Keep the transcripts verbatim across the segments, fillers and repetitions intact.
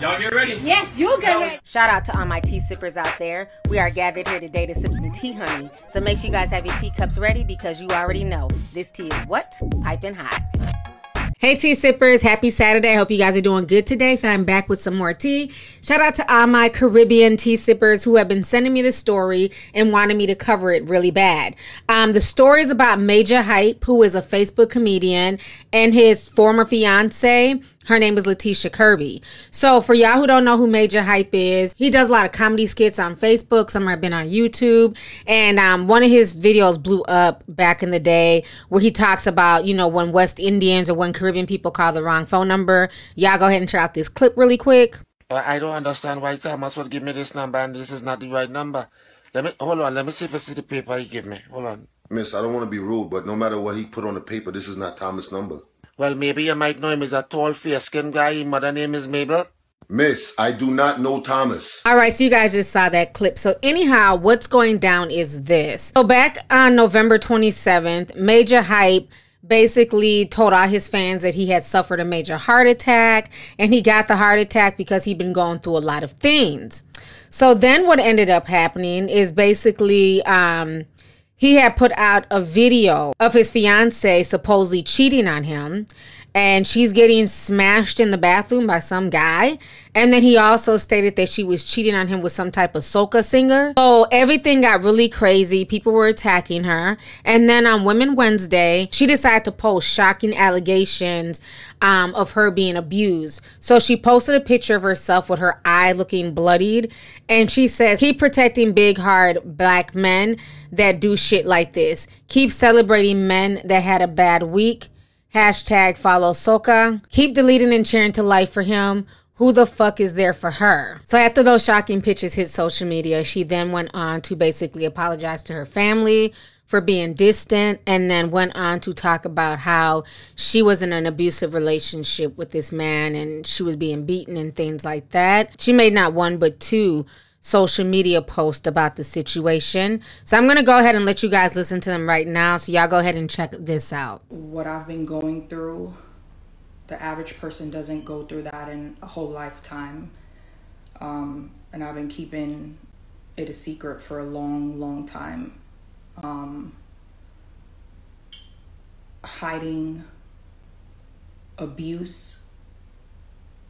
Y'all get ready. Yes, you get ready. Shout out to all my tea sippers out there. We are gathered here today to sip some tea, honey. So make sure you guys have your teacups ready because you already know this tea is what? Piping hot. Hey, tea sippers. Happy Saturday. Hope you guys are doing good today. So I'm back with some more tea. Shout out to all my Caribbean tea sippers who have been sending me the story and wanted me to cover it really bad. Um, the story is about Majah Hype, who is a Facebook comedian, and his former fiance. Her name is Latisha Kirby. So for y'all who don't know who Majah Hype is, he does a lot of comedy skits on Facebook. Some have been on YouTube. And um, one of his videos blew up back in the day where he talks about, you know, when West Indians or when Caribbean people call the wrong phone number. Y'all go ahead and try out this clip really quick. I don't understand why Thomas must well give me this number and this is not the right number. Let me, hold on, let me see if I see the paper he gave me. Hold on. Miss, I don't want to be rude, but no matter what he put on the paper, this is not Thomas' number. Well, maybe you might know him as a tall, fair-skinned guy. His mother name is Mabel. Miss, I do not know Thomas. All right, so you guys just saw that clip. So anyhow, what's going down is this. So back on November twenty-seventh, Majah Hype basically told all his fans that he had suffered a major heart attack, and he got the heart attack because he'd been going through a lot of things. So then what ended up happening is basically... Um, He had put out a video of his fiance supposedly cheating on him, and she's getting smashed in the bathroom by some guy. And then he also stated that she was cheating on him with some type of soca singer. So everything got really crazy. People were attacking her. And then on Women Wednesday, she decided to post shocking allegations um, of her being abused. So she posted a picture of herself with her eye looking bloodied. And she says, keep protecting big, hard black men that do shit like this. Keep celebrating men that had a bad week. Hashtag follow Soka. Keep deleting and cheering to life for him. Who the fuck is there for her? So after those shocking pictures hit social media, she then went on to basically apologize to her family for being distant, and then went on to talk about how she was in an abusive relationship with this man and she was being beaten and things like that. She made not one but two social media post about the situation. So I'm gonna go ahead and let you guys listen to them right now. So y'all go ahead and check this out. What I've been going through, the average person doesn't go through that in a whole lifetime. Um, and I've been keeping it a secret for a long, long time. Um, hiding abuse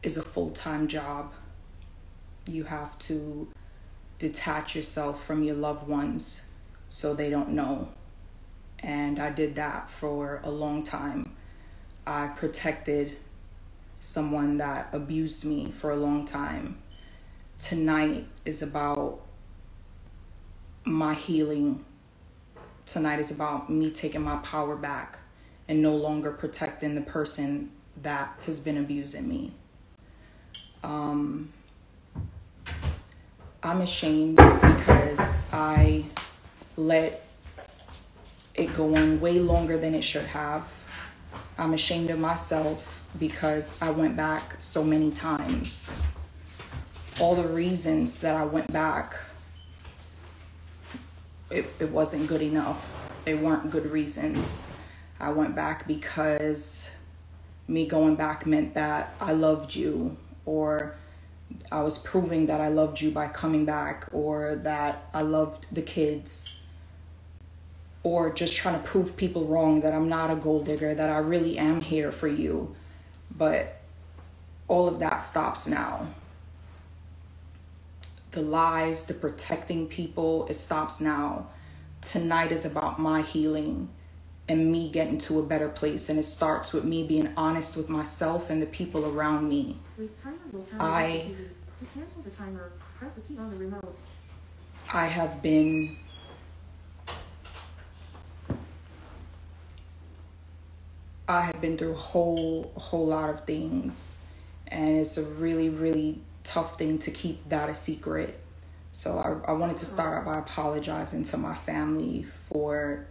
is a full-time job. You have to detach yourself from your loved ones so they don't know. And I did that for a long time. I protected someone that abused me for a long time. Tonight is about my healing. Tonight is about me taking my power back and no longer protecting the person that has been abusing me. Um, I'm ashamed because I let it go on way longer than it should have. I'm ashamed of myself because I went back so many times. All the reasons that I went back, it, it wasn't good enough. They weren't good reasons. I went back because me going back meant that I loved you, or I was proving that I loved you by coming back, or that I loved the kids, or just trying to prove people wrong, that I'm not a gold digger, that I really am here for you. But all of that stops now. The lies, the protecting people, it stops now. Tonight is about my healing and me getting to a better place, and it starts with me being honest with myself and the people around me. I, I have been I have been through a whole, whole lot of things, and it's a really, really tough thing to keep that a secret. So I, I wanted to start out by apologizing to my family for,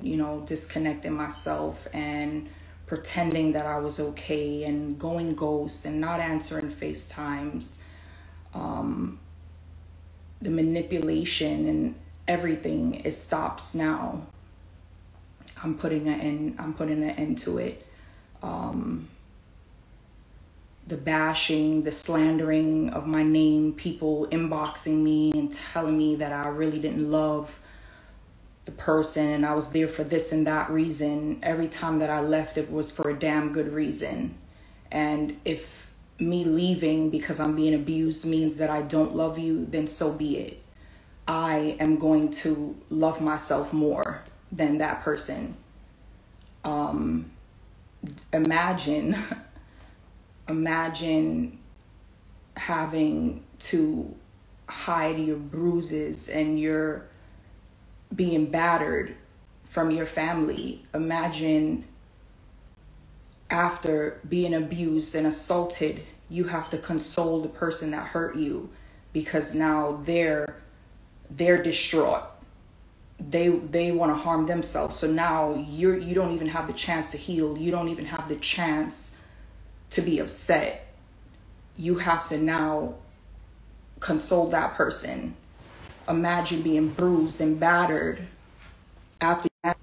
you know, disconnecting myself and pretending that I was okay and going ghost and not answering FaceTimes. Um, the manipulation and everything, it stops now. I'm putting an end, I'm putting an end to it. Um, the bashing, the slandering of my name, people inboxing me and telling me that I really didn't love the person and I was there for this and that reason. Every time that I left, it was for a damn good reason. And if me leaving because I'm being abused means that I don't love you, then so be it. I am going to love myself more than that person. Um, imagine, imagine having to hide your bruises and you're being battered from your family. Imagine after being abused and assaulted, you have to console the person that hurt you because now they're they're distraught. They they want to harm themselves. So now you're you don't even have the chance to heal. You don't even have the chance to be upset. You have to now console that person. Imagine being bruised and battered after that.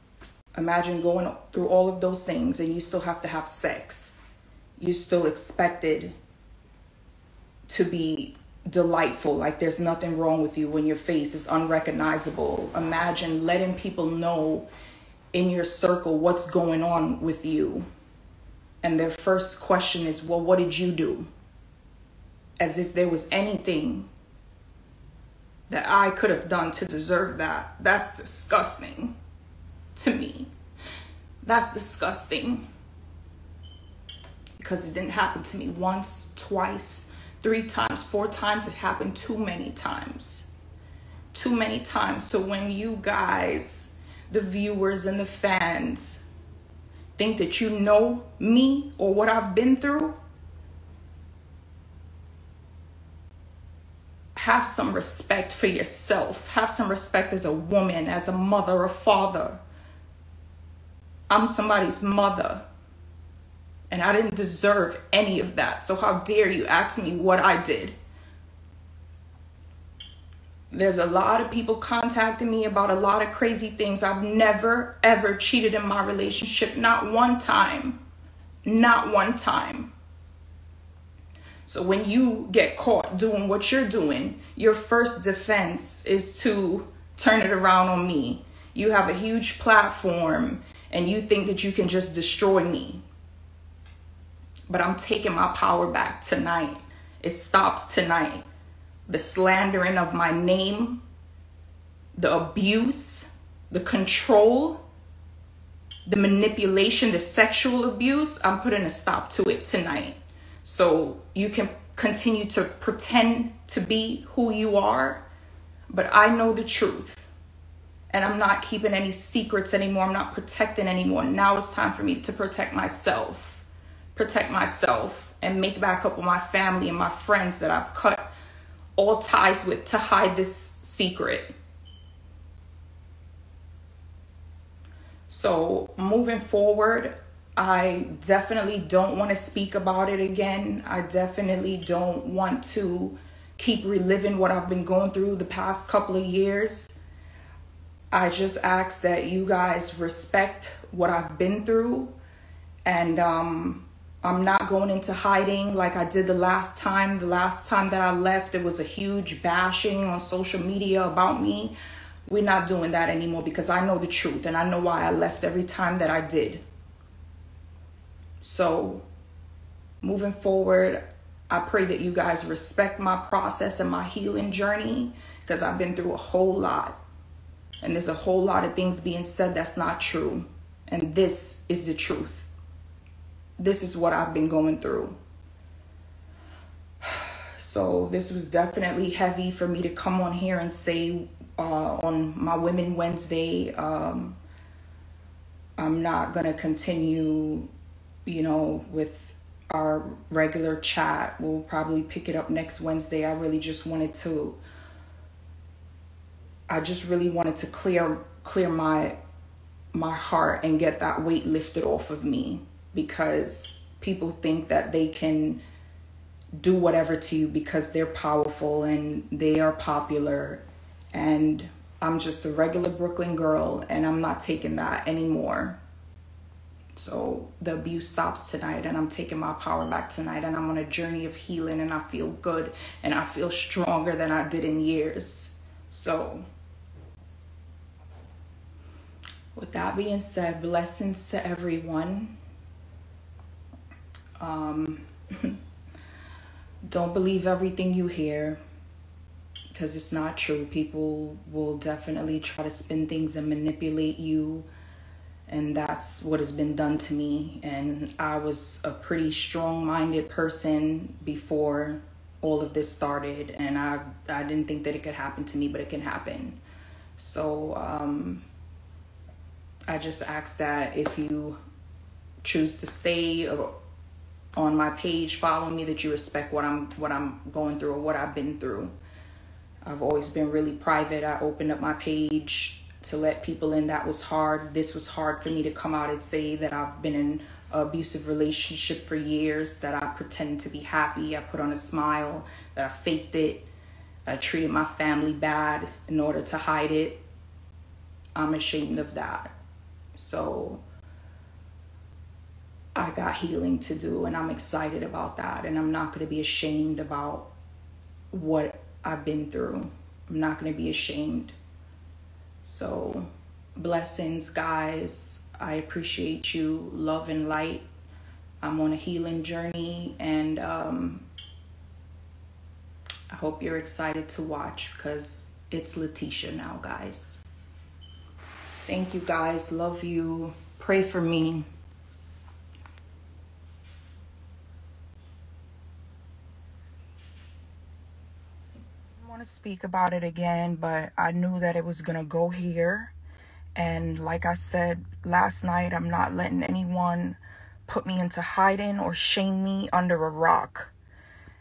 Imagine going through all of those things and you still have to have sex. You're still expected to be delightful, like there's nothing wrong with you when your face is unrecognizable. Imagine letting people know in your circle what's going on with you. And their first question is, well, what did you do? As if there was anything that I could have done to deserve that. That's disgusting to me. That's disgusting. Because it didn't happen to me once, twice, three times, four times. It happened too many times. Too many times. So when you guys, the viewers and the fans, think that you know me or what I've been through, have some respect for yourself. Have some respect as a woman, as a mother, a father. I'm somebody's mother. And I didn't deserve any of that. So how dare you ask me what I did? There's a lot of people contacting me about a lot of crazy things. I've never, ever cheated in my relationship. Not one time. Not one time. So when you get caught doing what you're doing, your first defense is to turn it around on me. You have a huge platform and you think that you can just destroy me. But I'm taking my power back tonight. It stops tonight. The slandering of my name, the abuse, the control, the manipulation, the sexual abuse, I'm putting a stop to it tonight. So you can continue to pretend to be who you are, but I know the truth. And I'm not keeping any secrets anymore. I'm not protecting anymore. Now it's time for me to protect myself. Protect myself and make back up with my family and my friends that I've cut all ties with to hide this secret. So moving forward, I definitely don't want to speak about it again. I definitely don't want to keep reliving what I've been going through the past couple of years. I just ask that you guys respect what I've been through. And um, I'm not going into hiding like I did the last time. The last time that I left, there was a huge bashing on social media about me. We're not doing that anymore because I know the truth and I know why I left every time that I did. So moving forward, I pray that you guys respect my process and my healing journey because I've been through a whole lot. And there's a whole lot of things being said that's not true. And this is the truth. This is what I've been going through. So this was definitely heavy for me to come on here and say uh, on my Women Wednesday, um, I'm not going to continue, you know, with our regular chat. We'll probably pick it up next Wednesday. I really just wanted to, I just really wanted to clear, clear my, my heart and get that weight lifted off of me because people think that they can do whatever to you because they're powerful and they are popular. And I'm just a regular Brooklyn girl and I'm not taking that anymore. So the abuse stops tonight, and I'm taking my power back tonight, and I'm on a journey of healing, and I feel good, and I feel stronger than I did in years. So with that being said, blessings to everyone. Um, don't believe everything you hear, because it's not true. People will definitely try to spin things and manipulate you. And that's what has been done to me. And I was a pretty strong-minded person before all of this started. And I, I didn't think that it could happen to me, but it can happen. So um, I just ask that if you choose to stay on my page, follow me, that you respect what I'm, what I'm going through or what I've been through. I've always been really private. I opened up my page to let people in. That was hard. This was hard for me to come out and say that I've been in an abusive relationship for years, that I pretended to be happy, I put on a smile, that I faked it, I treated my family bad in order to hide it. I'm ashamed of that. So I got healing to do, and I'm excited about that, and I'm not going to be ashamed about what I've been through. I'm not going to be ashamed. So blessings, guys. I appreciate you. Love and light. I'm on a healing journey, and um, I hope you're excited to watch, because it's Latisha now, guys. Thank you, guys. Love you. Pray for me. Speak about it again, but I knew that it was gonna go here, and like I said last night, I'm not letting anyone put me into hiding or shame me under a rock.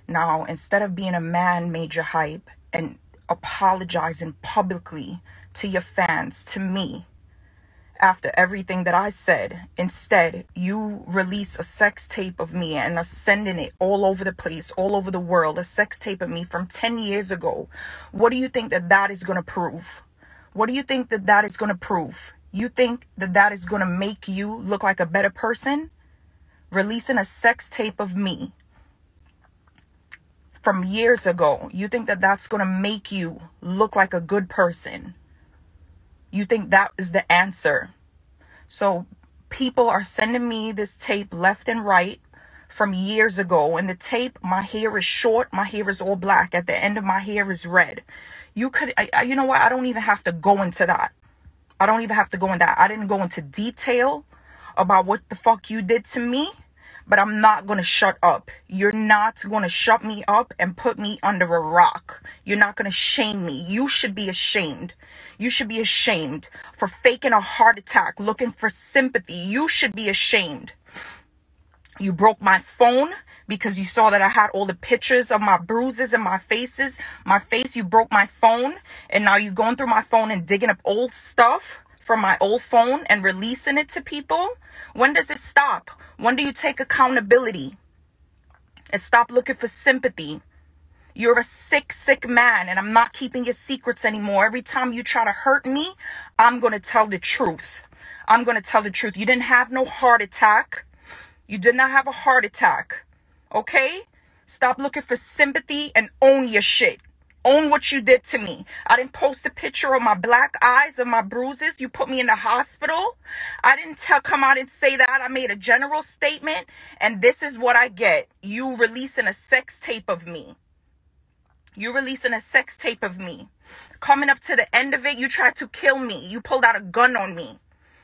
Now, instead of being a man, Majah Hype, and apologizing publicly to your fans, to me, after everything that I said, instead you release a sex tape of me and are sending it all over the place, all over the world, a sex tape of me from ten years ago. What do you think that that is going to prove? What do you think that that is going to prove? You think that that is going to make you look like a better person? Releasing a sex tape of me from years ago, you think that that's going to make you look like a good person? You think that is the answer? So people are sending me this tape left and right from years ago. And the tape, my hair is short. My hair is all black. At the end of my hair is red. You could, I, I, you know what? I don't even have to go into that. I don't even have to go into that. I didn't go into detail about what the fuck you did to me. But I'm not going to shut up. You're not going to shut me up and put me under a rock. You're not going to shame me. You should be ashamed. You should be ashamed for faking a heart attack, looking for sympathy. You should be ashamed. You broke my phone because you saw that I had all the pictures of my bruises and my faces. My face, you broke my phone. And now you're going through my phone and digging up old stuff from my old phone and releasing it to people. When does it stop? When do you take accountability and stop looking for sympathy? You're a sick, sick man, and I'm not keeping your secrets anymore. Every time you try to hurt me, I'm going to tell the truth. I'm going to tell the truth. You didn't have no heart attack. You did not have a heart attack. Okay? Stop looking for sympathy and own your shit. Own what you did to me. I didn't post a picture of my black eyes and my bruises. You put me in the hospital. I didn't tell, come out and say that. I made a general statement. And this is what I get. You releasing a sex tape of me. You releasing a sex tape of me. Coming up to the end of it, you tried to kill me. You pulled out a gun on me.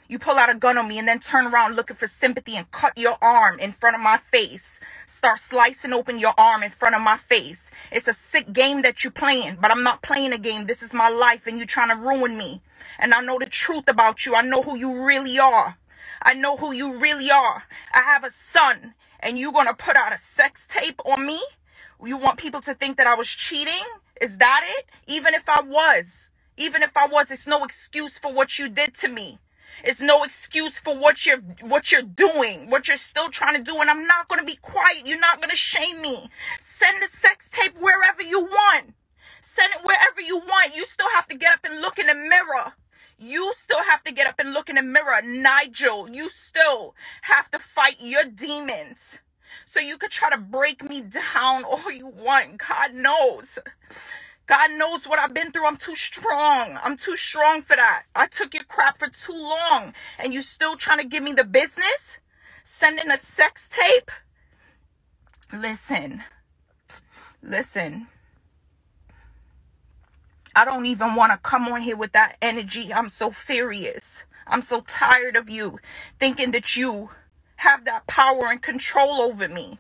You pull out a gun on me and then turn around looking for sympathy and cut your arm in front of my face. Start slicing open your arm in front of my face. It's a sick game that you're playing, but I'm not playing a game. This is my life, and you're trying to ruin me. And I know the truth about you. I know who you really are. I know who you really are. I have a son, and you're going to put out a sex tape on me? You want people to think that I was cheating? Is that it? Even if I was, even if I was, it's no excuse for what you did to me. It's no excuse for what you're what you're doing, what you're still trying to do. And I'm not going to be quiet. You're not going to shame me. Send the sex tape wherever you want. Send it wherever you want. You still have to get up and look in the mirror. You still have to get up and look in the mirror, Nigel. You still have to fight your demons. So you could try to break me down all you want. God knows. God knows what I've been through. I'm too strong. I'm too strong for that. I took your crap for too long. And you still trying to give me the business? Sending a sex tape? Listen. Listen. I don't even want to come on here with that energy. I'm so furious. I'm so tired of you thinking that you have that power and control over me.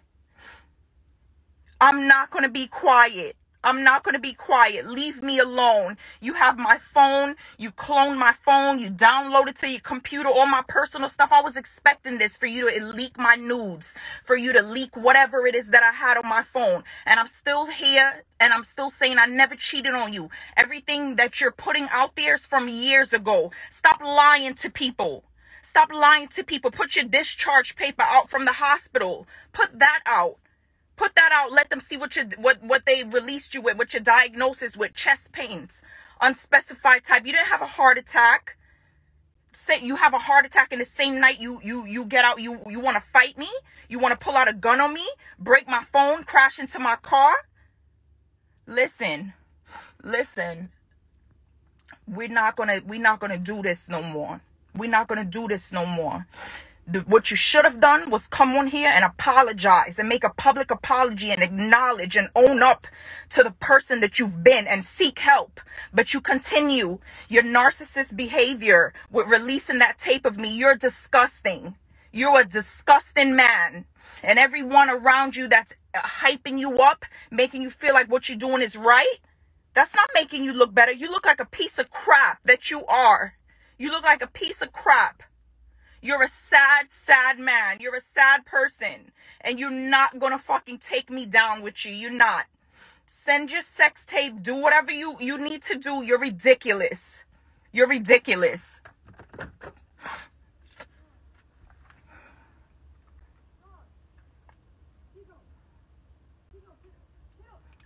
I'm not going to be quiet. I'm not going to be quiet. Leave me alone. You have my phone. You cloned my phone. You downloaded to your computer all my personal stuff. I was expecting this, for you to leak my nudes, for you to leak whatever it is that I had on my phone. And I'm still here, and I'm still saying I never cheated on you. Everything that you're putting out there is from years ago. Stop lying to people. Stop lying to people. Put your discharge paper out from the hospital. Put that out. Put that out. Let them see what you what what they released you with, what your diagnosis with: chest pains, unspecified type. You didn't have a heart attack. Say you have a heart attack, in the same night you you you get out. You you want to fight me? You want to pull out a gun on me? Break my phone? Crash into my car? Listen, listen. We're not gonna we're not gonna do this no more. We're not gonna do this no more. The, what you should have done was come on here and apologize and make a public apology and acknowledge and own up to the person that you've been and seek help. But you continue your narcissist behavior with releasing that tape of me. You're disgusting. You're a disgusting man. And everyone around you that's hyping you up, making you feel like what you're doing is right, that's not making you look better. You look like a piece of crap that you are. You look like a piece of crap. You're a sad, sad man. You're a sad person. And you're not going to fucking take me down with you. You're not. Send your sex tape. Do whatever you, you need to do. You're ridiculous. You're ridiculous.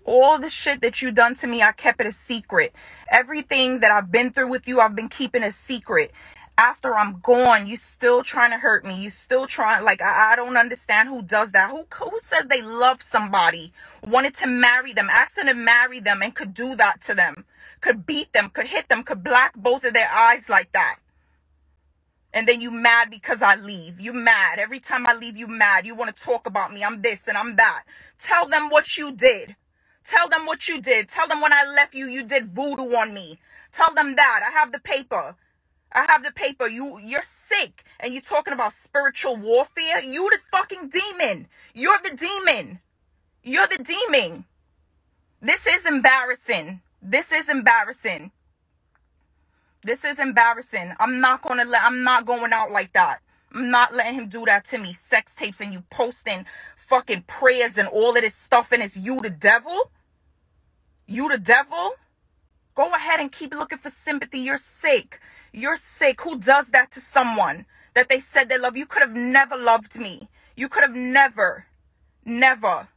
All the shit that you done to me, I kept it a secret. Everything that I've been through with you, I've been keeping a secret. After I'm gone, you still trying to hurt me. You still trying, like, I, I don't understand who does that. Who, who says they love somebody, wanted to marry them, asked to marry them, and could do that to them, could beat them, could hit them, could black both of their eyes like that? And then you mad because I leave. You mad. Every time I leave, you mad. You want to talk about me. I'm this and I'm that. Tell them what you did. Tell them what you did. Tell them when I left you, you did voodoo on me. Tell them that. I have the paper. I have the paper. You, you're sick. And you're talking about spiritual warfare. You the fucking demon. You're the demon. You're the demon. This is embarrassing. This is embarrassing. This is embarrassing. I'm not going to let, I'm not going out like that. I'm not letting him do that to me. Sex tapes and you posting fucking prayers and all of this stuff. And it's you the devil. You the devil. Go ahead and keep looking for sympathy. You're sick. You're sick. Who does that to someone that they said they love? You could have never loved me. You could have never, never.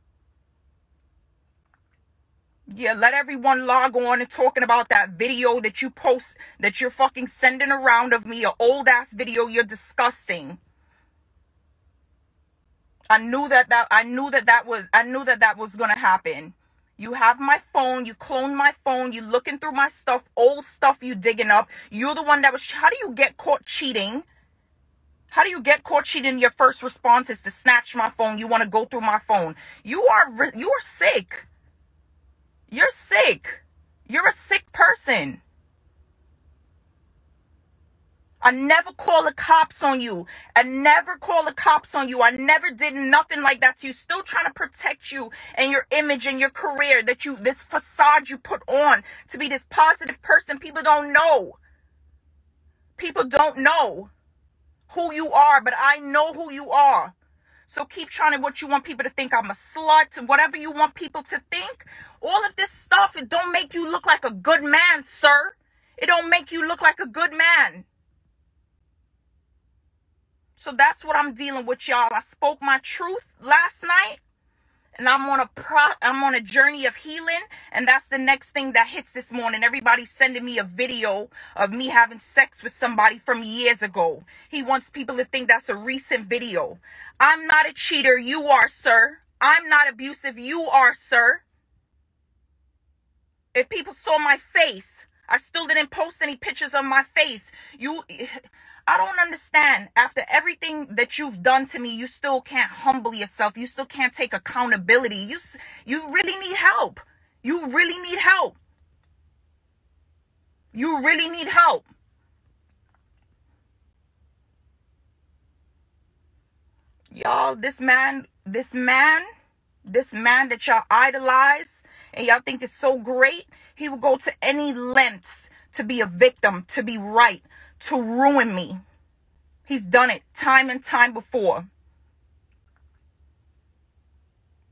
Yeah, let everyone log on and talking about that video that you post, that you're fucking sending around of me, an old ass video. You're disgusting. I knew that that, I knew that that was, I knew that that was going to happen. You have my phone. You cloned my phone. You looking through my stuff, old stuff you digging up. You're the one that was, how do you get caught cheating? How do you get caught cheating? Your first response is to snatch my phone. You want to go through my phone. You are, you are sick. You're sick. You're a sick person. I never call the cops on you. I never call the cops on you. I never did nothing like that to you. Still trying to protect you and your image and your career, that you, this facade you put on to be this positive person. People don't know. People don't know who you are, but I know who you are. So keep trying to, what you want people to think, I'm a slut, whatever you want people to think. All of this stuff, it don't make you look like a good man, sir. It don't make you look like a good man. So that's what I'm dealing with, y'all. I spoke my truth last night, and I'm on a pro I'm on a journey of healing. And that's the next thing that hits this morning. Everybody's sending me a video of me having sex with somebody from years ago. He wants people to think that's a recent video. I'm not a cheater. You are, sir. I'm not abusive. You are, sir. If people saw my face, I still didn't post any pictures of my face. You, I don't understand. After everything that you've done to me, you still can't humble yourself. You still can't take accountability. You, you really need help. You really need help. You really need help. Y'all, this man, this man, this man that y'all idolize and y'all think is so great, he will go to any lengths to be a victim, to be right, to ruin me. He's done it time and time before.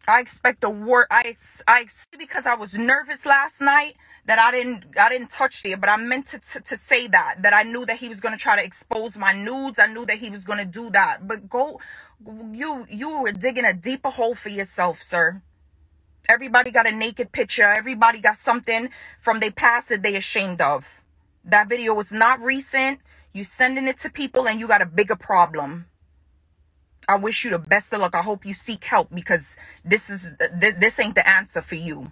I expect a word. I, I, because I was nervous last night that I didn't, I didn't touch there, but I meant to, to, to say that, that I knew that he was going to try to expose my nudes. I knew that he was going to do that, but go, you, you were digging a deeper hole for yourself, sir. Everybody got a naked picture. Everybody got something from their past that they ashamed of. That video was not recent. You sending it to people and you got a bigger problem. I wish you the best of luck. I hope you seek help, because this is th this ain't the answer for you.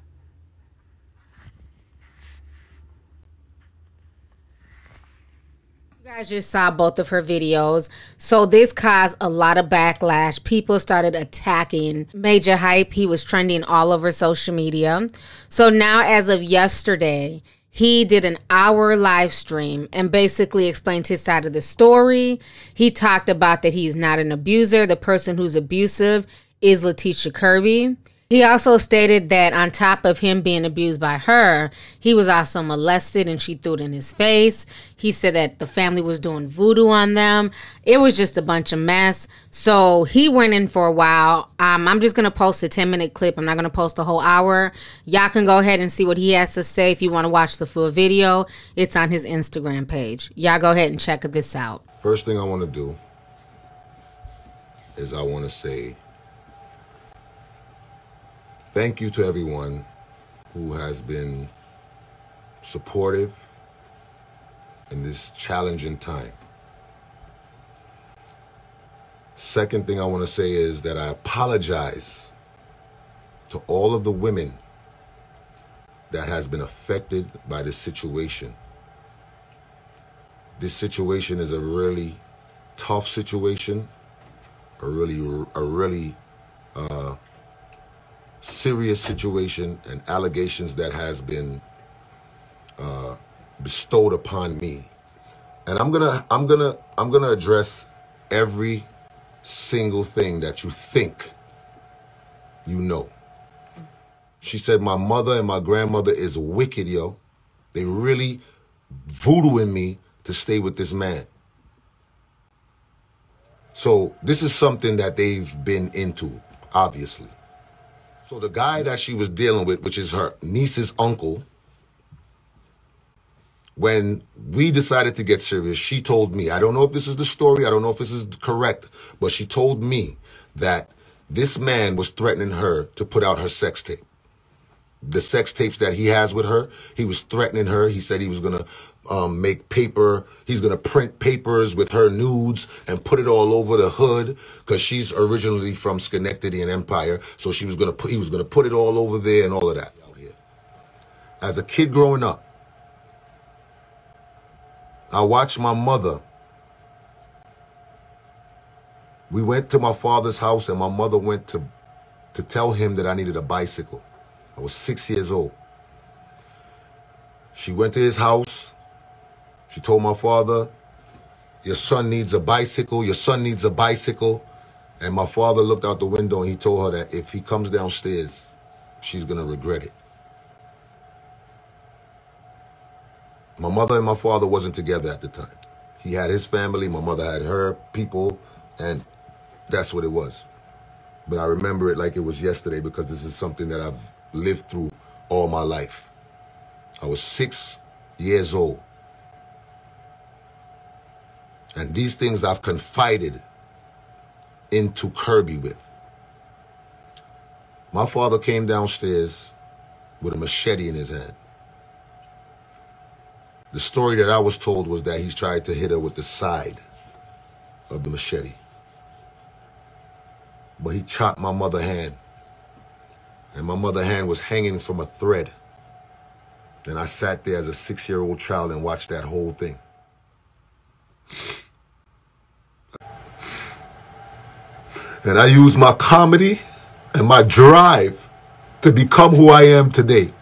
You guys just saw both of her videos. So this caused a lot of backlash. People started attacking Majah Hype. He was trending all over social media. So now, as of yesterday, he did an hour live stream and basically explained his side of the story. He talked about that he's not an abuser. The person who's abusive is Latisha Kirby. He also stated that on top of him being abused by her, he was also molested and she threw it in his face. He said that the family was doing voodoo on them. It was just a bunch of mess. So he went in for a while. Um, I'm just going to post a ten minute clip. I'm not going to post the whole hour. Y'all can go ahead and see what he has to say if you want to watch the full video. It's on his Instagram page. Y'all go ahead and check this out. First thing I want to do is I want to say thank you to everyone who has been supportive in this challenging time. Second thing I want to say is that I apologize to all of the women that has been affected by this situation. This situation is a really tough situation, a really, a really uh, serious situation, and allegations that has been uh, bestowed upon me. And I'm gonna, I'm gonna, I'm gonna address every single thing that you think you know. She said my mother and my grandmother is wicked, yo. They really voodooing me to stay with this man. So this is something that they've been into, obviously. So the guy that she was dealing with, which is her niece's uncle, when we decided to get serious, she told me, I don't know if this is the story, I don't know if this is correct, but she told me that this man was threatening her to put out her sex tape. The sex tapes that he has with her, he was threatening her. He said he was going to um, make paper. He's going to print papers with her nudes and put it all over the hood, because she's originally from Schenectady and Empire. So she was going to put, he was going to put it all over there and all of that. As a kid growing up, I watched my mother. We went to my father's house and my mother went to, to tell him that I needed a bicycle. I was six years old. She went to his house. She told my father, your son needs a bicycle. Your son needs a bicycle. And my father looked out the window and he told her that if he comes downstairs, she's going to regret it. My mother and my father wasn't together at the time. He had his family. My mother had her people. And that's what it was. But I remember it like it was yesterday, because this is something that I've lived through all my life. I was six years old. And these things I've confided into Kirby with. My father came downstairs with a machete in his hand. The story that I was told was that he tried to hit her with the side of the machete. But he chopped my mother's hand. And my mother's hand was hanging from a thread. And I sat there as a six-year-old child and watched that whole thing. And I used my comedy and my drive to become who I am today.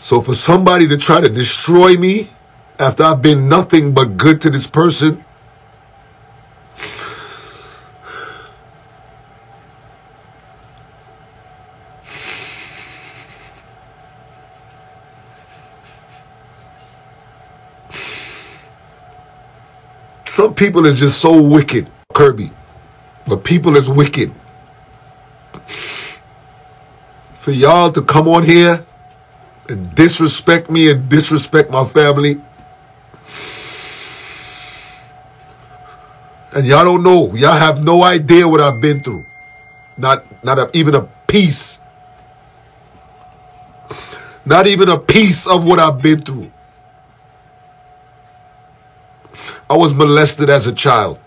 So for somebody to try to destroy me after I've been nothing but good to this person, some people are just so wicked, Kirby. But people is wicked. For y'all to come on here and disrespect me and disrespect my family. And y'all don't know. Y'all have no idea what I've been through. Not, not a, even a piece. Not even a piece of what I've been through. I was molested as a child.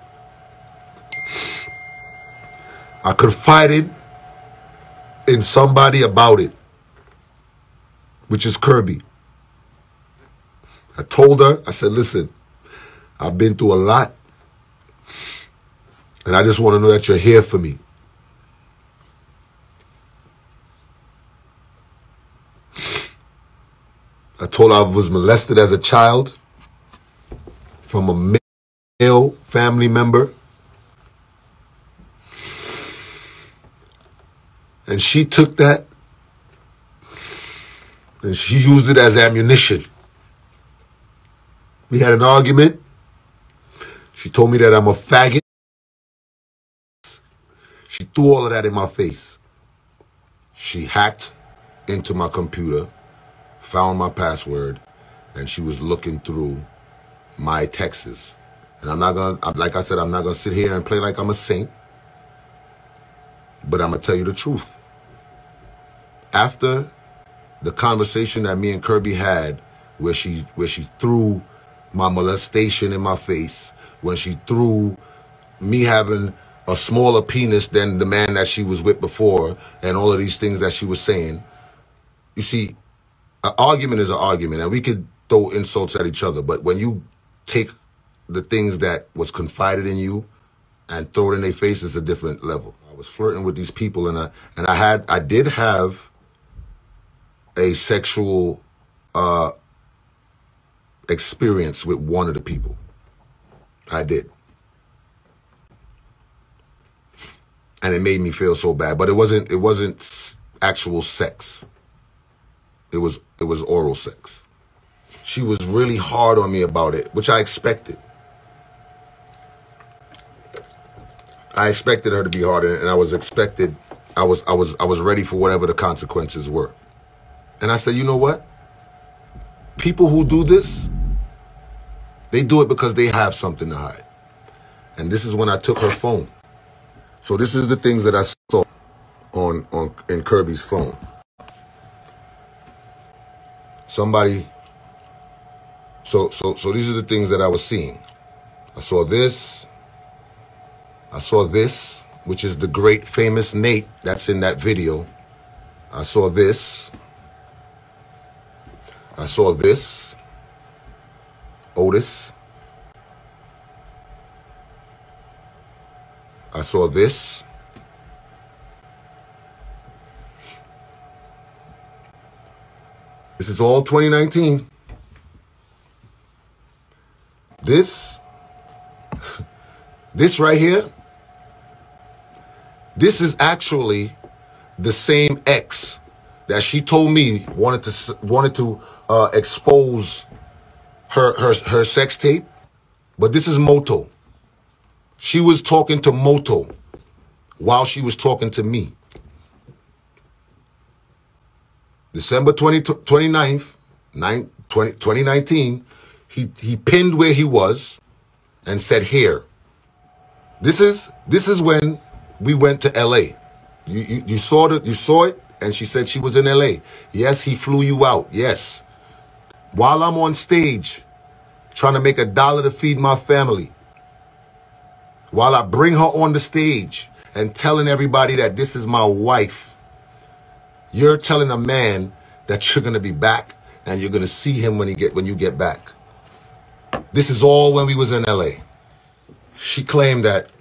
I confided in somebody about it, which is Kirby. I told her, I said, listen, I've been through a lot, and I just want to know that you're here for me. I told her I was molested as a child from a male family member. And she took that and she used it as ammunition. We had an argument. She told me that I'm a faggot. She threw all of that in my face. She hacked into my computer, found my password, and she was looking through my texts. And I'm not gonna, like I said, I'm not gonna sit here and play like I'm a saint, but I'm gonna tell you the truth. After the conversation that me and Kirby had, where she where she threw my molestation in my face, when she threw me having a smaller penis than the man that she was with before, and all of these things that she was saying, you see, an argument is an argument, and we could throw insults at each other, but when you take the things that was confided in you and throw it in their face, is a different level. I was flirting with these people, and I and I had I did have a sexual uh, experience with one of the people. I did, and it made me feel so bad. But it wasn't it wasn't actual sex. It was it was oral sex. She was really hard on me about it, which I expected. I expected her to be harder, and I was expected, I was, I was, I was ready for whatever the consequences were. And I said, you know what? People who do this, they do it because they have something to hide. And this is when I took her phone. So this is the things that I saw on on in Kirby's phone. Somebody. So, so, so these are the things that I was seeing. I saw this. I saw this, which is the great famous Nate that's in that video. I saw this. I saw this. Otis. I saw this. This is all twenty nineteen. This, this right here, this is actually the same ex that she told me wanted to wanted to uh, expose her her her sex tape, but this is Moto. She was talking to Moto while she was talking to me. December twenty-ninth, twenty nineteen. He, he pinned where he was and said, here. This is, this is when we went to L A. You, you, you saw the, you saw it, and she said she was in L A. Yes, he flew you out. Yes. While I'm on stage trying to make a dollar to feed my family, while I bring her on the stage and telling everybody that this is my wife, you're telling a man that you're going to be back and you're going to see him when he get when you get back. This is all when we was in L A. She claimed that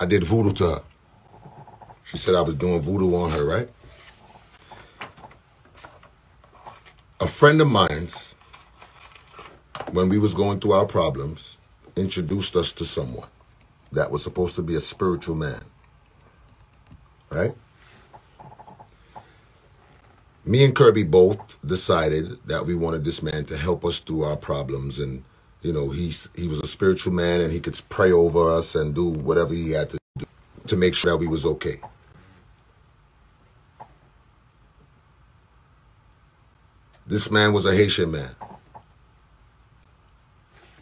I did voodoo to her. She said I was doing voodoo on her, right? A friend of mine's, when we was going through our problems, introduced us to someone that was supposed to be a spiritual man, right? Me and Kirby both decided that we wanted this man to help us through our problems, and you know, he's he was a spiritual man and he could pray over us and do whatever he had to do to make sure that we was okay. This man was a Haitian man.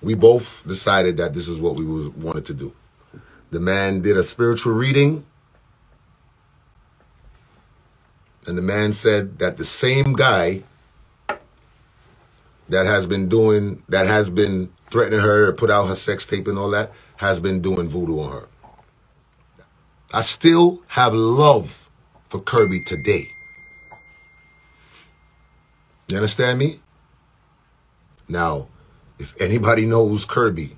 We both decided that this is what we was, wanted to do. The man did a spiritual reading, and the man said that the same guy that has been doing, that has been threatening her, put out her sex tape and all that, has been doing voodoo on her. I still have love for Kirby today. You understand me? Now, if anybody knows Kirby,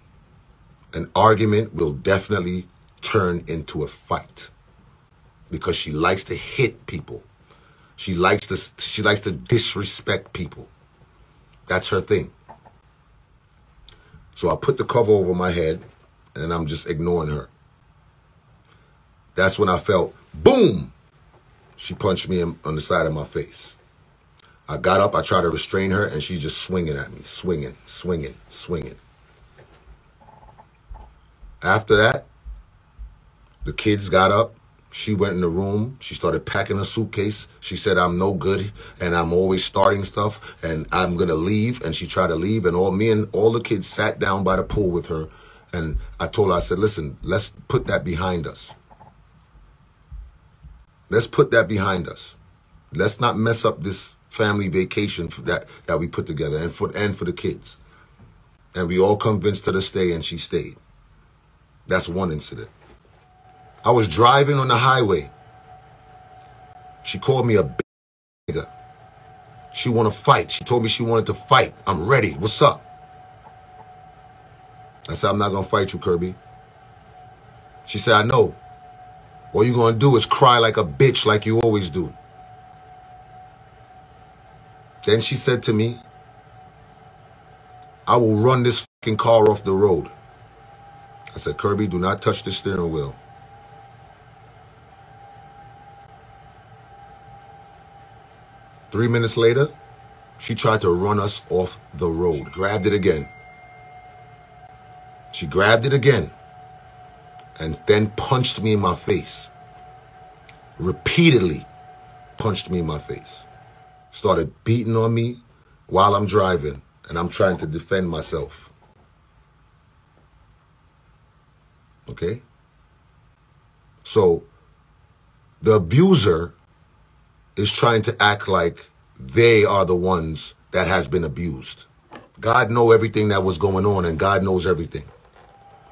an argument will definitely turn into a fight because she likes to hit people. She likes to she likes to disrespect people. That's her thing. So I put the cover over my head and I'm just ignoring her. That's when I felt, boom, she punched me on the side of my face. I got up, I tried to restrain her, and she's just swinging at me, swinging, swinging, swinging. After that, the kids got up. She went in the room. She started packing her suitcase. She said, I'm no good, and I'm always starting stuff, and I'm going to leave. And she tried to leave, and all me and all the kids sat down by the pool with her, and I told her, I said, listen, let's put that behind us. Let's put that behind us. Let's not mess up this family vacation for that that we put together and for and for the kids. And we all convinced her to stay, and she stayed. That's one incident. I was driving on the highway. She called me a nigger. She want to fight. She told me she wanted to fight. I'm ready. What's up? I said, I'm not going to fight you, Kirby. She said, I know. All you're going to do is cry like a bitch like you always do. Then she said to me, I will run this fucking car off the road. I said, Kirby, do not touch the steering wheel. Three minutes later, she tried to run us off the road. Grabbed it again. She grabbed it again and then punched me in my face. Repeatedly punched me in my face. Started beating on me while I'm driving, and I'm trying to defend myself. Okay? So, the abuser is trying to act like they are the ones that has been abused. God knows everything that was going on, and God knows everything.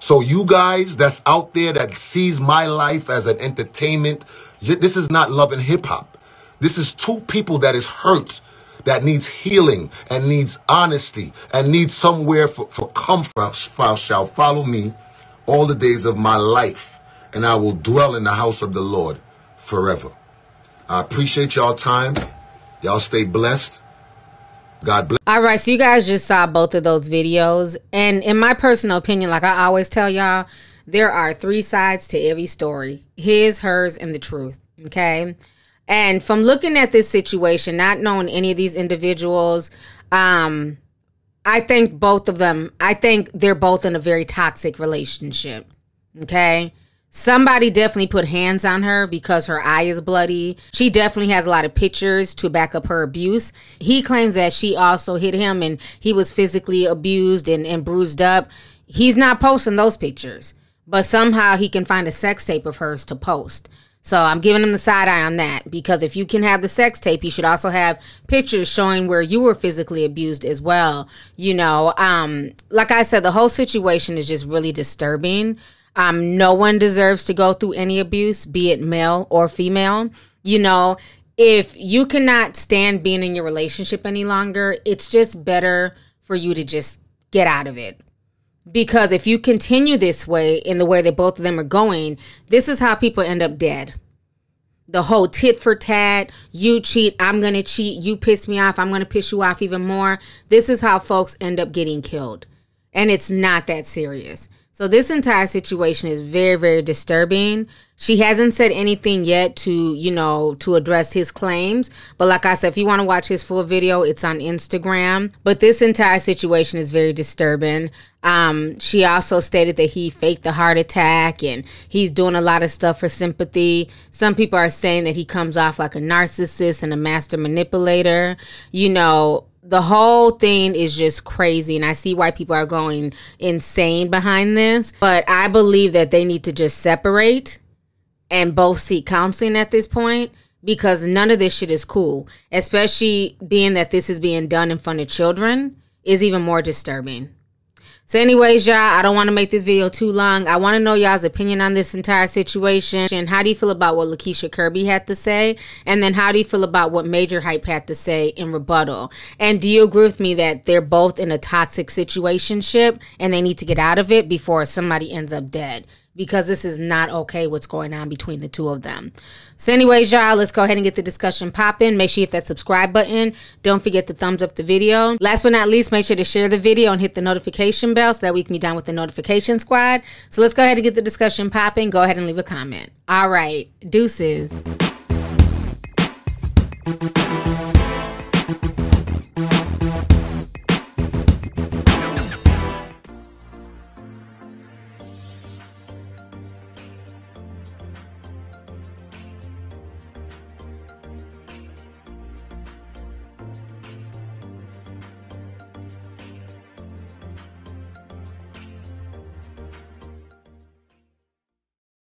So you guys that's out there that sees my life as an entertainment, this is not Love and Hip Hop. This is two people that is hurt, that needs healing and needs honesty and needs somewhere for, for comfort. Shall follow me all the days of my life, and I will dwell in the house of the Lord forever. I appreciate y'all time. Y'all stay blessed. God bless. All right, so you guys just saw both of those videos. And in my personal opinion, like I always tell y'all, there are three sides to every story. His, hers, and the truth. Okay? And from looking at this situation, not knowing any of these individuals, um, I think both of them, I think they're both in a very toxic relationship, okay? Somebody definitely put hands on her because her eye is bloody. She definitely has a lot of pictures to back up her abuse. He claims that she also hit him and he was physically abused and, and bruised up. He's not posting those pictures. but somehow he can find a sex tape of hers to post. So I'm giving him the side eye on that, because if you can have the sex tape, you should also have pictures showing where you were physically abused as well. You know, um, like I said, the whole situation is just really disturbing. Um, no one deserves to go through any abuse, be it male or female. You know, if you cannot stand being in your relationship any longer, it's just better for you to just get out of it. Because if you continue this way, in the way that both of them are going, this is how people end up dead. The whole tit for tat, you cheat, I'm going to cheat, you piss me off, I'm going to piss you off even more. This is how folks end up getting killed. And it's not that serious. So this entire situation is very, very disturbing. She hasn't said anything yet to, you know, to address his claims. But like I said, if you want to watch his full video, it's on Instagram. But this entire situation is very disturbing. Um, she also stated that he faked the heart attack and he's doing a lot of stuff for sympathy. Some people are saying that he comes off like a narcissist and a master manipulator. You know, the whole thing is just crazy. And I see why people are going insane behind this. But I believe that they need to just separate and both seek counseling at this point, because none of this shit is cool, especially being that this is being done in front of children is even more disturbing. So anyways, y'all, I don't want to make this video too long. I want to know y'all's opinion on this entire situation. And how do you feel about what Latisha Kirby had to say? And then how do you feel about what Majah Hype had to say in rebuttal? And do you agree with me that they're both in a toxic situationship and they need to get out of it before somebody ends up dead? Because this is not okay what's going on between the two of them. So anyways, y'all, let's go ahead and get the discussion popping. Make sure you hit that subscribe button. Don't forget to thumbs up the video. Last but not least, make sure to share the video and hit the notification bell so that we can be down with the notification squad. So let's go ahead and get the discussion popping. Go ahead and leave a comment. All right, deuces.